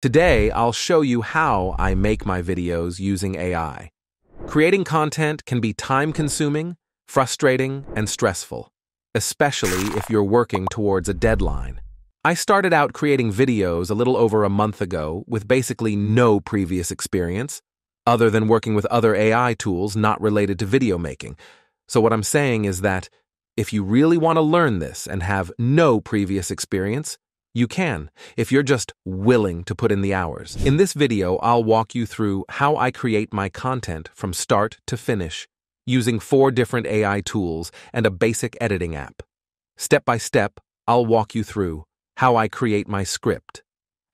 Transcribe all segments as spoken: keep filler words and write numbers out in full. Today, I'll show you how I make my videos using A I. Creating content can be time-consuming, frustrating, and stressful, especially if you're working towards a deadline. I started out creating videos a little over a month ago with basically no previous experience, other than working with other A I tools not related to video making. So what I'm saying is that if you really want to learn this and have no previous experience, you can, if you're just willing to put in the hours. In this video, I'll walk you through how I create my content from start to finish, using four different A I tools and a basic editing app. Step by step, I'll walk you through how I create my script,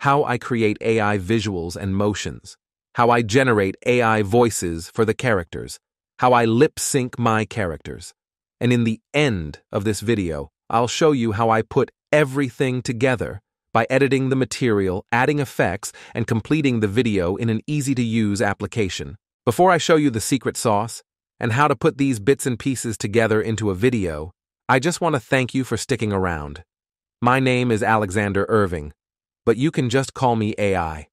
how I create A I visuals and motions, how I generate A I voices for the characters, how I lip-sync my characters. And in the end of this video, I'll show you how I put everything together by editing the material, adding effects, and completing the video in an easy-to-use application. Before I show you the secret sauce and how to put these bits and pieces together into a video, I just want to thank you for sticking around. My name is Alexander Irving, but you can just call me A I.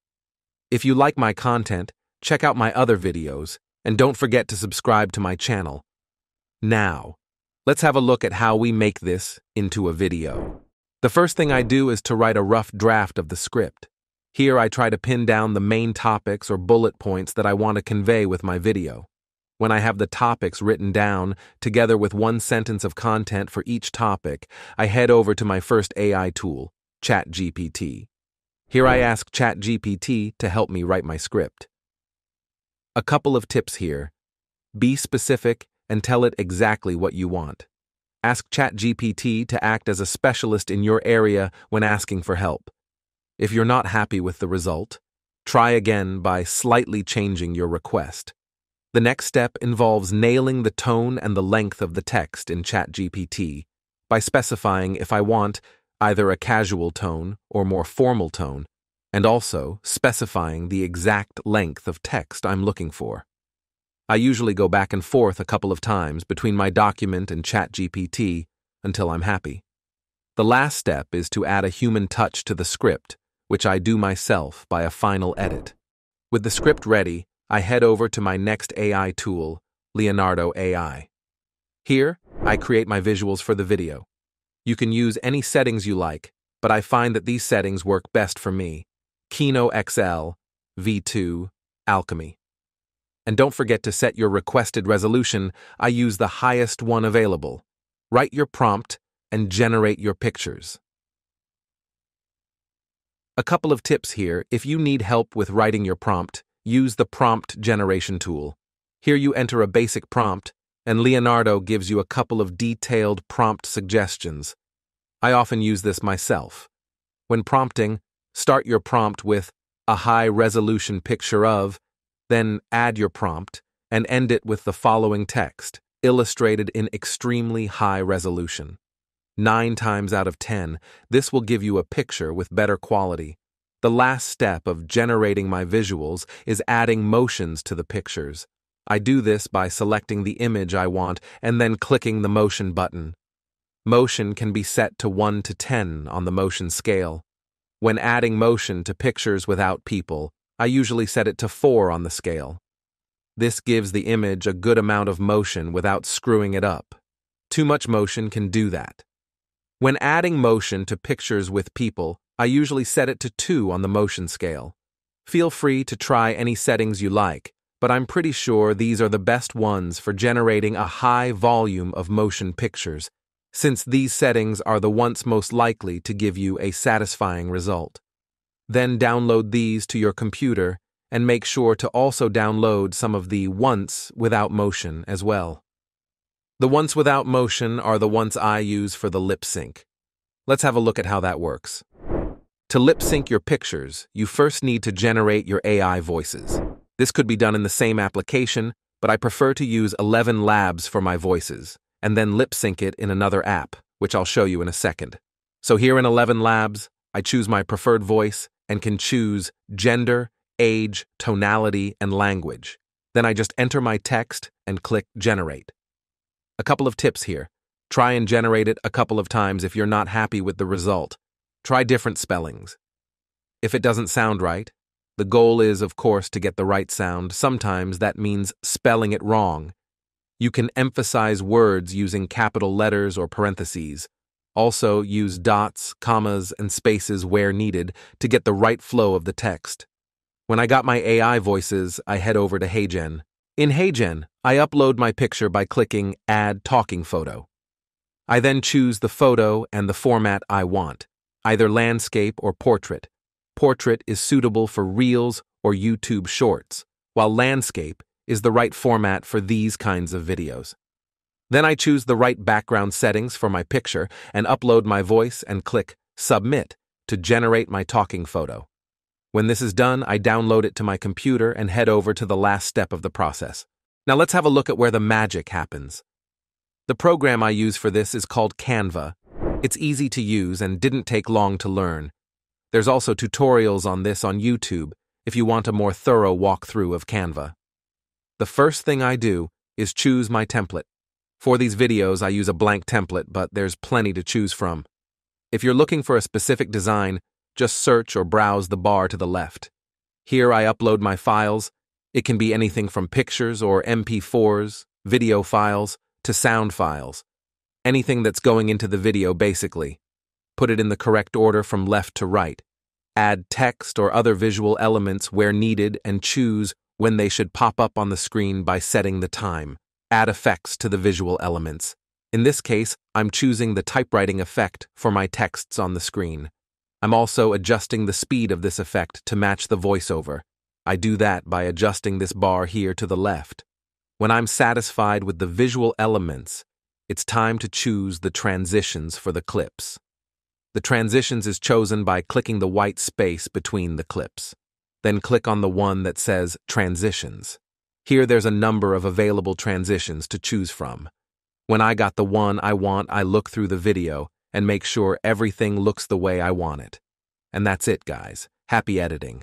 If you like my content, check out my other videos, and don't forget to subscribe to my channel. Now, let's have a look at how we make this into a video. The first thing I do is to write a rough draft of the script. Here I try to pin down the main topics or bullet points that I want to convey with my video. When I have the topics written down, together with one sentence of content for each topic, I head over to my first A I tool, ChatGPT. Here I ask ChatGPT to help me write my script. A couple of tips here. Be specific and tell it exactly what you want. Ask ChatGPT to act as a specialist in your area when asking for help. If you're not happy with the result, try again by slightly changing your request. The next step involves nailing the tone and the length of the text in ChatGPT by specifying if I want either a casual tone or more formal tone, and also specifying the exact length of text I'm looking for. I usually go back and forth a couple of times between my document and ChatGPT until I'm happy. The last step is to add a human touch to the script, which I do myself by a final edit. With the script ready, I head over to my next A I tool, Leonardo A I. Here, I create my visuals for the video. You can use any settings you like, but I find that these settings work best for me. Kino X L, V two, Alchemy. And don't forget to set your requested resolution. I use the highest one available. Write your prompt and generate your pictures. A couple of tips here. If you need help with writing your prompt, use the prompt generation tool. Here you enter a basic prompt, and Leonardo gives you a couple of detailed prompt suggestions. I often use this myself. When prompting, start your prompt with a high-resolution picture of, then add your prompt and end it with the following text, illustrated in extremely high resolution. Nine times out of ten, this will give you a picture with better quality. The last step of generating my visuals is adding motions to the pictures. I do this by selecting the image I want and then clicking the motion button. Motion can be set to one to ten on the motion scale. When adding motion to pictures without people, I usually set it to four on the scale. This gives the image a good amount of motion without screwing it up. Too much motion can do that. When adding motion to pictures with people, I usually set it to two on the motion scale. Feel free to try any settings you like, but I'm pretty sure these are the best ones for generating a high volume of motion pictures, since these settings are the ones most likely to give you a satisfying result. Then download these to your computer and make sure to also download some of the once without motion as well. The once without motion are the ones I use for the lip sync. Let's have a look at how that works. To lip sync your pictures, you first need to generate your A I voices. This could be done in the same application, but I prefer to use eleven Labs for my voices and then lip sync it in another app, which I'll show you in a second. So here in eleven Labs, I choose my preferred voice and can choose gender, age, tonality, and language. Then I just enter my text and click Generate. A couple of tips here. Try and generate it a couple of times if you're not happy with the result. Try different spellings. if it doesn't sound right. The goal is, of course, to get the right sound. Sometimes that means spelling it wrong. You can emphasize words using capital letters or parentheses. Also, use dots, commas, and spaces where needed to get the right flow of the text. When I got my A I voices, I head over to HeyGen. In HeyGen, I upload my picture by clicking Add Talking Photo. I then choose the photo and the format I want, either landscape or portrait. Portrait is suitable for Reels or YouTube Shorts, while landscape is the right format for these kinds of videos. Then I choose the right background settings for my picture and upload my voice and click Submit to generate my talking photo. When this is done, I download it to my computer and head over to the last step of the process. Now let's have a look at where the magic happens. The program I use for this is called Canva. It's easy to use and didn't take long to learn. There's also tutorials on this on YouTube if you want a more thorough walkthrough of Canva. The first thing I do is choose my template. For these videos, I use a blank template, but there's plenty to choose from. If you're looking for a specific design, just search or browse the bar to the left. Here I upload my files. It can be anything from pictures or M P fours, video files, to sound files. Anything that's going into the video, basically. Put it in the correct order from left to right. Add text or other visual elements where needed and choose when they should pop up on the screen by setting the time. Add effects to the visual elements. In this case, I'm choosing the typewriting effect for my texts on the screen. I'm also adjusting the speed of this effect to match the voiceover. I do that by adjusting this bar here to the left. When I'm satisfied with the visual elements, it's time to choose the transitions for the clips. The transitions is chosen by clicking the white space between the clips. Then click on the one that says Transitions. Here there's a number of available transitions to choose from. When I got the one I want, I look through the video and make sure everything looks the way I want it. And that's it, guys. Happy editing.